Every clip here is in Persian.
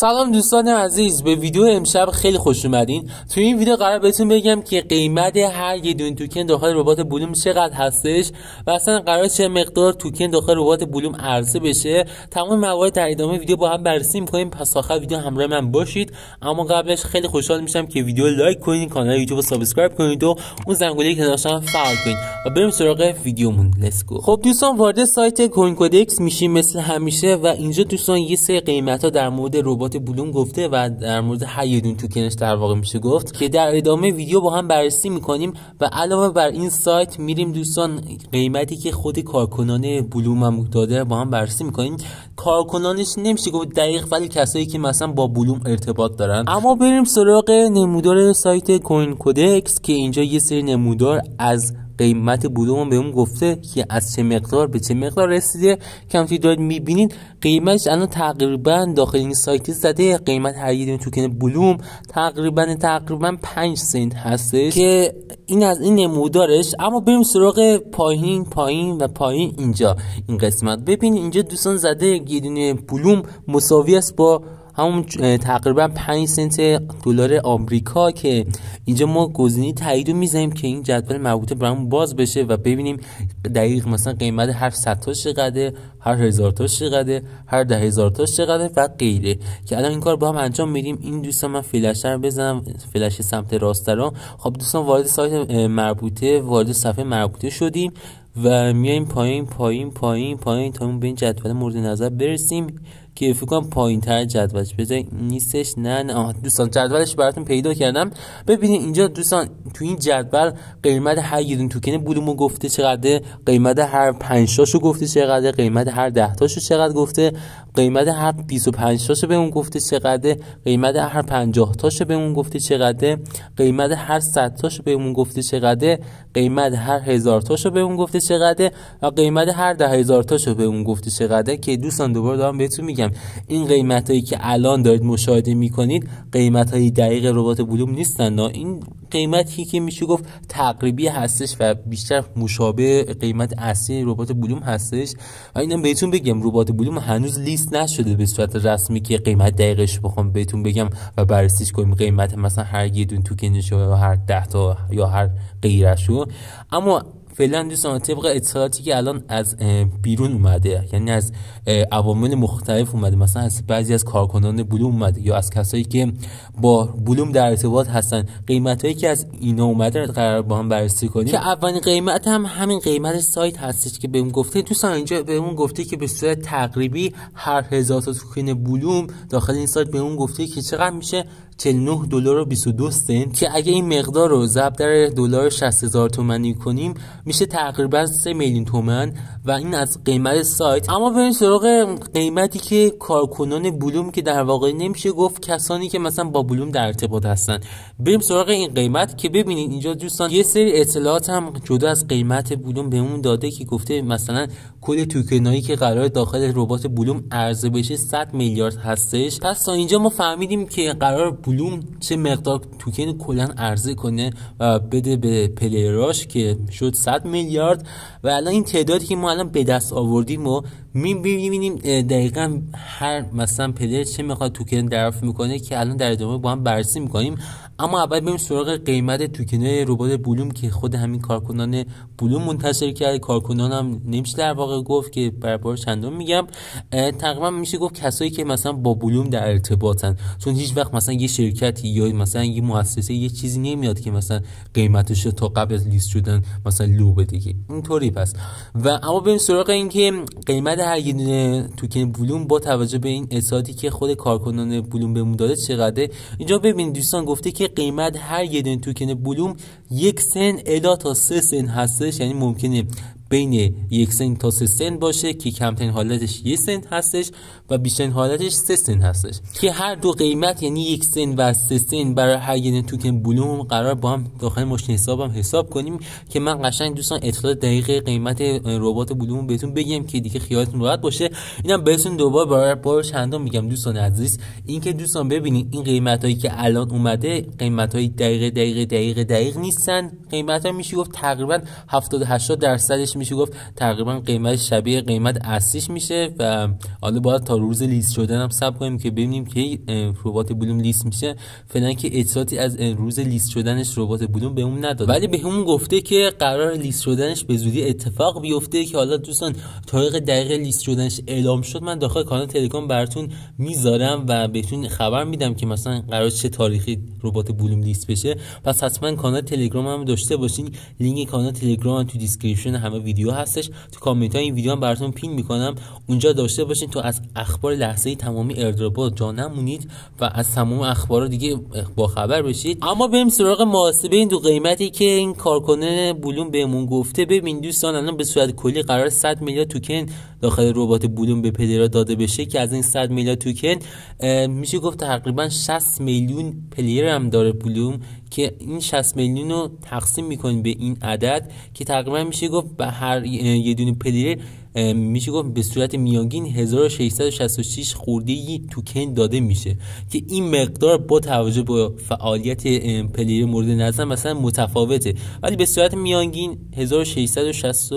سلام دوستان عزیز، به ویدیو امشب خیلی خوش اومدین. توی این ویدیو قرار بهتون بگم که قیمت هر یه دونه توکن داخل ربات بلوم چقدر هستش و اصلا قرار چه مقدار توکن داخل ربات بلوم عرضه بشه. تمام موارد در ادامه ویدیو با هم بررسی می‌کنیم، پس آخر ویدیو همراه من باشید. اما قبلش خیلی خوشحال میشم که ویدیو لایک کنین، کانال یوتیوب سابسکرایب کنید و اون زنگوله کنارش هم فعال کنین و بریم سراغ ویدیومون. لتس گو. خب دوستان، وارد سایت کوین کودکس میشیم مثل همیشه و اینجا دوستان یه سری قیمتا در مورد ربات بلوم گفته و در مورد هر یه دون توکنش در واقع میشه گفت که در ادامه ویدیو با هم بررسی میکنیم و علاوه بر این سایت میریم دوستان قیمتی که خود کارکنان بلوم هم داده با هم بررسی میکنیم. کارکنانش نمیشه گفت دقیق، ولی کسایی که مثلا با بلوم ارتباط دارن. اما بریم سراغ نمودار سایت کوین کودکس که اینجا یه سری نمودار از قیمت بلوم بهمون گفته که از چه مقدار به چه مقدار رسیده. کمتری دارید میبینید قیمتش الان تقریبا داخل این سایت زده. قیمت هر یه دونه توکن بلوم تقریبا 5 سنت هستش که این از این نمودارش. اما بریم سراغ پایین اینجا این قسمت ببینید. اینجا دوستان زده یه دونه بلوم مساوی است با همون تقریبا 5 سنت دلار آمریکا که اینجا ما گزینه تایید رو میزنیم که این جدول مربوطه برامون باز بشه و ببینیم دقیق مثلا قیمت هر 100 تا چقدره، هر 1000 تا چقدره، هر 10000 تا چقدره و غیره که الان این کار با هم انجام میدیم. این دوستان من فلش رو بزنم، فلش سمت راست رو. خب دوستان وارد سایت مربوطه، وارد صفحه مربوطه شدیم و میایم پایین تا اون به این جدول مورد نظر برسیم که فکر کنم پایین‌تر جدولش بذارید نیستش. نه دوستان جدولش براتون پیدا کردم. ببینید اینجا دوستان تو این جدول قیمت هر یه دونه توکن بلومو گفته چقدره، قیمت هر 5 تاشو گفته چقدره، قیمت هر 10 تاشو چقدر گفته، قیمت هر 25 تاشو بهمون گفته چقدره، قیمت هر 50 تاشو بهمون گفته چقدره، قیمت هر 100 تاشو بهمون گفته چقدره، قیمت هر 1000 تاشو بهمون گفته چقدره و قیمت هر 10000 تاشو بهمون گفته چقدره که دوستان دوباره دارم بهتون میگم این قیمت هایی که الان دارید مشاهده میکنید قیمت های دقیق ربات بلوم نیستن. این قیمتی که میشه گفت تقریبی هستش و بیشتر مشابه قیمت اصلی ربات بلوم هستش و اینم بهتون بگم ربات بلوم هنوز لیست نشده به صورت رسمی که قیمت دقیقش بخوام بهتون بگم و بررسیش کنیم قیمت مثلا هر یه دون توکنش یا هر 10 تا یا هر غیرشو. اما فعلا دوستان طبق اطلاعاتی که الان از بیرون اومده، یعنی از عوامل مختلف اومده، مثلا از بعضی از کارکنان بلوم اومده یا از کسایی که با بلوم در ارتباط هستن، قیمتایی که از اینا اومده قرار با هم بررسی کنیم که اولین قیمت هم همین قیمت سایت هستش که بهمون گفته. دوستان اینجا بهمون گفته که به صورت تقریبی هر 1000 تا توکن بلوم داخل این سایت بهمون گفته که چقدر میشه 49 دلار و 22 سنت که اگه این مقدار رو ضرب در دلار 60000 تومانی کنیم میشه تقریبا 3 میلیون تومان و این از قیمت سایت. اما بریم سراغ قیمتی که کارکنان بلوم که در واقع نمیشه گفت کسانی که مثلا با بلوم در ارتباط هستن، بریم سراغ این قیمت که ببینید اینجا دوستان یه سری اطلاعات هم جدا از قیمت بلوم بهمون داده که گفته مثلا کل توکنایی که قرار داخل ربات بلوم عرضه بشه 100 میلیارد هستش. پس تا اینجا ما فهمیدیم که قرار بلوم چه مقدار توکن کلا عرضه کنه و بده به پلیراش که شد 100 میلیارد و الان این تعدادی که ما الان به دست آوردیم و می‌بینیم دقیقاً هر مثلا پلیر چه مقدار توکن دریافت میکنه که الان در ادامه با هم بررسی میکنیم. اما اول بریم سراغ قیمت توکن‌های ربات بلوم که خود همین کارکنان بلوم منتشر کرده. کارکنان هم نمیشه در واقع گفت که برابر چندم میگم، تقریبا میشه گفت کسایی که مثلا با بلوم در ارتباطن، چون هیچ وقت مثلا یه شرکتی یا مثلا یه مؤسسه یه چیزی نمیاد که مثلا قیمتش تا قبل از لیست شدن مثلا لو بده اینطوری. پس و اما بریم سراغ اینکه قیمت هر یه دونه توکن بلوم با توجه به این اطلاعاتی که خود کارکنان بلوم بهمون داده چقدره. اینجا ببینید دوستان گفته که قیمت هر یه دونه توکن بلوم 1 سنت الی تا 3 سنت هستش، یعنی ممکنه بین 1 سنت تا 3 سنت باشه که کمترین حالتش 1 سنت هستش و بیشترین حالتش 3 سنت هستش که هر دو قیمت یعنی 1 سنت و 3 سنت برای هر یه توکن بلوم قرار با هم داخل ماشین حسابم حساب کنیم که من قشنگ دوستان اطلاع دقیق قیمت ربات بلوم بهتون بگم که دیگه خیالتون راحت باشه. اینم بهتون دوباره برای چندم میگم دوستان عزیز، اینکه دوستان ببینید این قیمتایی که الان اومده قیمتای دقیق نیستن. قیمتا میشه گفت تقریبا 70-80% پس میشه گفت تقریبا قیمت شبیه قیمت اصلیش میشه و حالا باید تا روز لیست شدن هم صبر کنیم که ببینیم که ربات بلوم لیست میشه. فعلا که اطلاعاتی از روز لیست شدنش ربات بلوم بهمون نداد، ولی بهمون گفته که قرار لیست شدنش به زودی اتفاق بیفته، که حالا دوستان تاریخ دقیق لیست شدنش اعلام شد من داخل کانال تلگرام براتون میذارم و بهتون خبر میدم که مثلا قرار چه تاریخی ربات بلوم لیست بشه. پس حتما کانال تلگرام هم داشته باشین، لینک کانال تلگرام تو دیسکریپشن همه ویدیو هستش، تو کامنت های این ویدیو هم براتون پین میکنم، اونجا داشته باشین تو از اخبار لحظه تمامی ایردراپ‌ها جا نمونید و از تمام اخبار دیگه با خبر بشید. اما بریم سراغ محاسبه این دو قیمتی که این کارکنه بلوم بهمون گفته. ببین دوستان، الان به صورت کلی قرار 100 میلیارد توکن داخل ربات بلوم به پلیرها داده بشه، که از این 100 میلیارد توکن میشه گفت تقریبا 60 میلیون پلیر هم داره بلوم، که این 60 میلیون رو تقسیم میکنیم به این عدد که تقریبا میشه گفت به هر یه دونه پلیر میشه گفت به صورت میانگین 1666 خورده‌ای توکن داده میشه، که این مقدار با توجه به فعالیت پلیر مورد نظر مثلا متفاوته، ولی به صورت میانگین 1660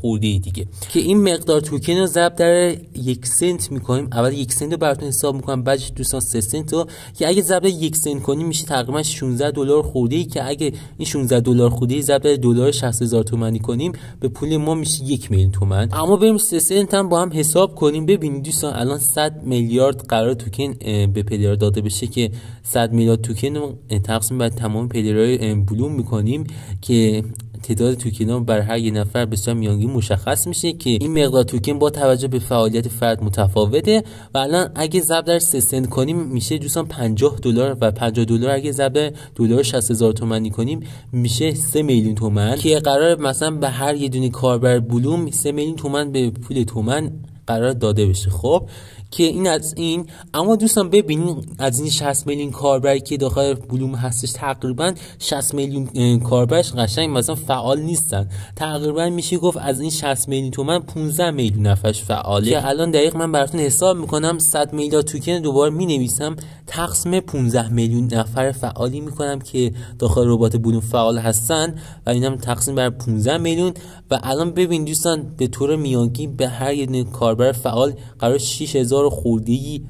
خورده‌ای دیگه، که این مقدار توکن رو ضرب در 1 سنت میکنیم. اول 1 سنت رو براتون حساب میکنم، بعدش دوستان 3 سنت رو، که اگه ضرب در 1 سنت کنیم میشه تقریبا 16 دلار خورده‌ای، که اگه این 16 دلار خورده‌ای ضرب در دلار 60000 تومانی کنیم به پول ما میشه 1 میلیون تومان. اما بریم 3 سنت هم با هم حساب کنیم. ببینید دوستان، الان 100 میلیارد قرار توکن به پلیرها داده بشه، که 100 میلیارد توکن رو تقسیم بر تمام پلیرهای بلوم میکنیم، که تعداد توکن ها بر هر یک نفر به صورت میانگین مشخص میشه، که این مقدار توکن با توجه به فعالیت فرد متفاوته. و الان اگه ضرب در 3 سنت کنیم میشه دوستان 50 دلار و 50 دلار اگه ضرب در دلار 60000 تومانی کنیم میشه 3 میلیون تومان، که قرار مثلا به هر یه دونه کاربر بلوم 3 میلیون تومان به پول تومان قرار داده بشه. خب که این از این. اما دوستان ببینید، از این 60 میلیون کاربر که داخل بلوم هستش تقریبا 60 میلیون کاربرش قشنگ مثلا فعال نیستن، تقریبا میشه گفت از این 60 میلیون تومن 15 میلیون نفرش فعاله، که الان دقیق من براتون حساب میکنم 100 میلیارد توکن دوباره مینویسم تقسیم 15 میلیون نفر فعالی میکنم که داخل ربات بلوم فعال هستن و اینم تقسیم بر 15 میلیون. و الان ببین دوستان، به طور میانگین به هر یک کاربر فعال قرار 6000 خورده‌ای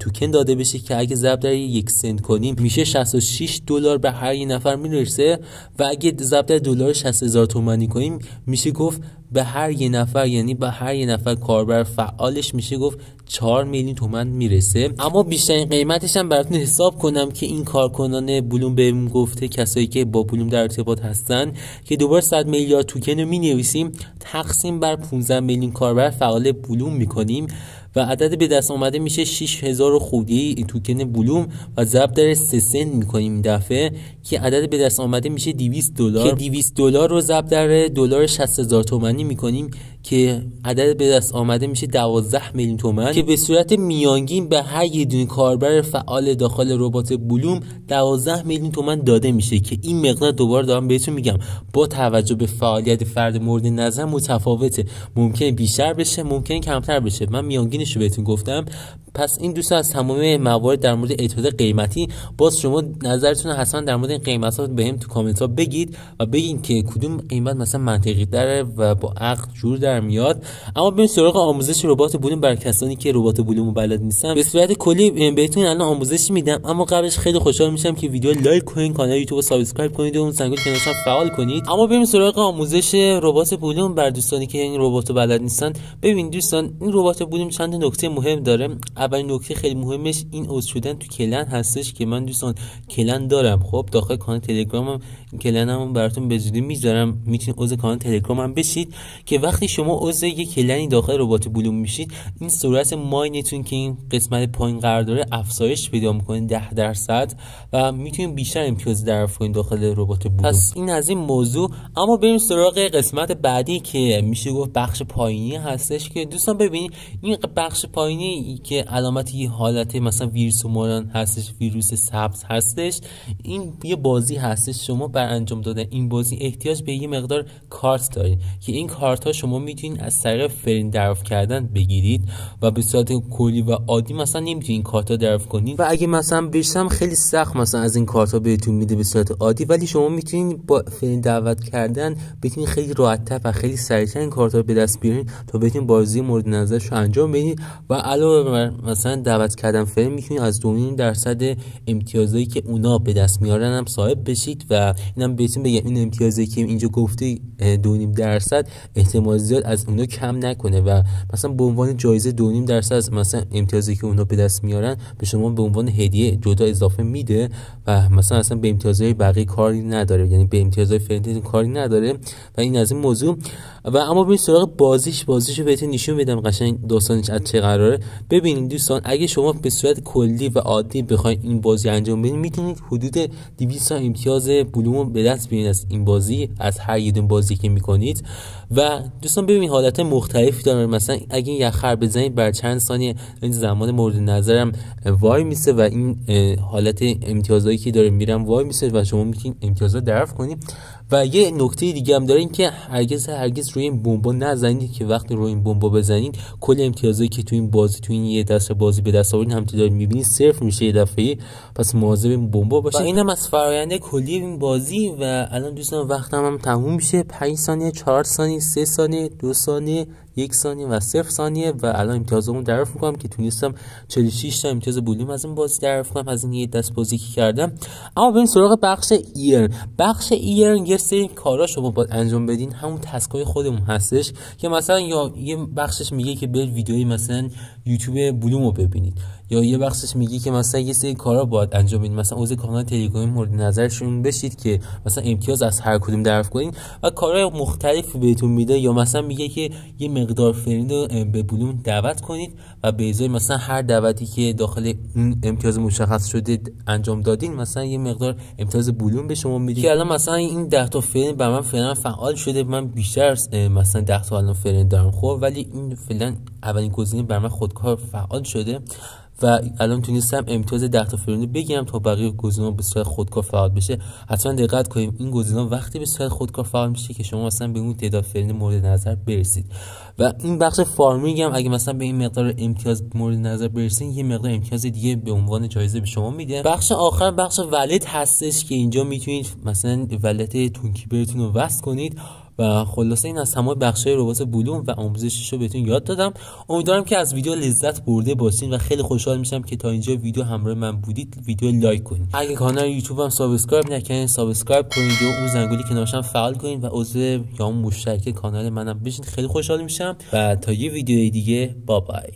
توکن داده بشه، که اگه ضرب در 1 سنت کنیم میشه 66 دلار به هر یک نفر میرسه، و اگه ضرب در دلار 60000 تومانی کنیم میشه گفت به هر یک نفر، یعنی به هر یک نفر کاربر فعالش میشه گفت 4 میلیون تومان میرسه. اما بیشترین قیمتش هم براتون حساب کنم که این کارکنان بلوم بهم گفته، کسایی که با بلوم در ارتباط هستن، که دوباره 100 میلیارد توکن رو مینویسیم تقسیم بر 15 میلیون کاربر فعال بلوم میکنیم و عدد به دست اومده میشه 6000 خورده‌ای توکن بلوم و ضرب در 3 سنت میکنیم این دفعه، که عدد به دست اومده میشه 200 دلار، که 200 دلار رو ضرب در دلار 60000 تومانی میکنیم که عدد به دست آمده میشه 12 میلیون تومان، که به صورت میانگین به هر یک دونه کاربر فعال داخل ربات بلوم 12 میلیون تومان داده میشه، که این مقدار دوباره دارم بهتون میگم با توجه به فعالیت فرد مورد نظر متفاوته، ممکنه بیشتر بشه ممکنه کمتر بشه، من میانگینش رو بهتون گفتم. پس این دوستان از تمام موارد در مورد اعتراض قیمتی، باز شما نظرتون حتما در مورد این قیمت‌ها بهم تو کامنت ها بگید و بگین که کدوم قیمت مثلا منطقی داره و با عقل جور در میاد. اما بریم سراغ آموزش ربات بلوم برای کسانی که ربات بلومو بلد نیستن. به صورت کلی بهتون الان آموزش میدم، اما قبلش خیلی خوشحال میشم که ویدیو لایک کنین، کانال یوتیوب رو سابسکرایب کنید و اون زنگوله کنارش فعال کنید. اما بریم سراغ آموزش ربات بلوم برای دوستانی که این رباتو بلد نیستن. ببین دوستان، این ربات بلوم چند نکته مهم داره. اولین نکته خیلی مهمش این عضو شدن تو کلن هستش، که من دوستان کلن دارم، خب داخل کانال تلگرامم کلنمو براتون به زودی میذارم، میتونید عضو کانال تلگرامم بشید، که وقتی شما عضو یک کلنی داخل ربات بلوم میشید این سرعت ماینتون که این قسمت پایین قرار داره افزایش پیدا میکنه 10% و میتونید بیشتر امتیاز دریافت کنید داخل ربات بلوم. پس این از این موضوع. اما بریم سراغ قسمت بعدی که میشه گفت بخش پایینی هستش، که دوستان ببینید این بخش پایینی که علامت یه حالت مثلا ویروس موران هستش، ویروس سبز هستش، این یه بازی هستش، شما بر انجام دادن این بازی احتیاج به یه مقدار کارت دارید، که این کارت ها شما می میتونید از طریق فریم دریافت کردن بگیرید و به صورت کلی و عادی مثلا نمیتونید این کارتا دریافت کنید و اگه مثلا بشم خیلی سخت مثلا از این کارتا بهتون میده به صورت عادی، ولی شما میتونید با فریم دعوت کردن بتونید خیلی راحت‌تر و خیلی سریع‌تر این کارتا به دست بیارید تا بتونید بازی مورد نظرش رو انجام بدید و علاوه بر مثلا دعوت کردن فریم میتونید از 2% امتیازایی که اونا به دست میارن هم صاحب بشید و اینم بهتون بگم این امتیازی که اینجا گفته 2.5% احتمال زیاد از اونا کم نکنه و مثلا به عنوان جایزه 2.5% از مثلا امتیازی که اونا به دست میارن به شما به عنوان هدیه جدا اضافه میده و مثلا اصلا به امتیازهای بقیه کاری نداره، یعنی به امتیازهای فرندتون کاری نداره و این از این موضوع. و اما بریم سراغ بازیشو بهتون نشون بدم قشنگ داستانش از چه قراره. ببینید دوستان، اگه شما به صورت کلی و عادی بخواید این بازی انجام بدید میتونید حدود 200 امتیاز بلوم به دست بیارید از این بازی، از هر یه دون بازی که میکنید. و دوستان ببینید حالت مختلفی داره، مثلا اگه یخر بزنید بر چند ثانیه این زمان مورد نظرم وای میسه و این حالت امتیازایی که داره میرم وای میسه و شما میتونید امتیازا دریافت کنید. و یه نکته دیگه هم داره این که هرگز روی این بمبا نزنید که وقتی روی این بمبا بزنید کل امتیازایی که تو این بازی تو این یه دست بازی به دست آوردین همینطور دارید میبینید صرف میشه یه دفعه، پس مواظب این بمبا باشید. اینم از فرآیند کلی این بازی. و الان دوستان وقتم هم تموم میشه، 5 ثانیه، 4 ثانیه، 3 ثانیه، 2 ثانیه، 1 ثانیه و 0 ثانیه و الان امتیازمون دریافت میکنم که تونستم 46 تا امتیاز بولیم از این بازی دریافت کنم از این یه دست بازی که کردم. اما بریم سراغ بخش ایرن یه سری کارا شما باید انجام بدین، همون تسکای خودمون هستش که مثلا یا یه بخشش میگه که برید ویدئوی مثلا یوتیوب بلومو ببینید، یا یه بخشش میگه که مثلا یه سری کارا باید انجام بدین، مثلا عضو کانال تلگرام مورد نظرشون بشید که مثلا امتیاز از هر کدوم دریافت کنین و کارهای مختلفی بهتون میده، یا مثلا میگه که یه مقدار فرند رو به بلوم دعوت کنید و به ازای مثلا هر دعوتی که داخل اون امتیاز مشخص شده انجام دادین مثلا یه مقدار امتیاز بلوم به شما میده. الان مثلا این 10 تا فرند برام فعلا فعال شده، من بیشتر مثلا 10 تا الان فرند دارم خب، ولی این فعلا اولین گزینه برام خودکار فعال شده و الان تونستم امتیاز 10 تا فرند بگیرم تا بقیه گزینه‌ها به صورت خودکار فعال بشه. حتما دقت کنیم این گزینه‌ها وقتی به صورت خودکار فعال میشه که شما مثلا به اون تعداد فرند مورد نظر برسید. و این بخش فارمینگ هم اگه مثلا به این مقدار امتیاز مورد نظر برسین یه مقدار امتیاز دیگه به عنوان جایزه به شما میده. بخش آخر بخش ولت هستش که اینجا میتونید مثلا ولت تونکیبرتون رو وصل کنید. و خلاصه این از همه بخشای ربات بلوم و آموزشش رو بهتون یاد دادم. امیدوارم که از ویدیو لذت برده باشین و خیلی خوشحال میشم که تا اینجا ویدیو همراه من بودید. ویدیو لایک کنید، اگه کانال یوتیوبم سابسکرایب نکنین سابسکرایب کنید و اون زنگولی کنارشم فعال کنید و عضو یا مشترک کانال منم بشین، خیلی خوشحال میشم. و تا یه ویدیو دیگه، بای بای.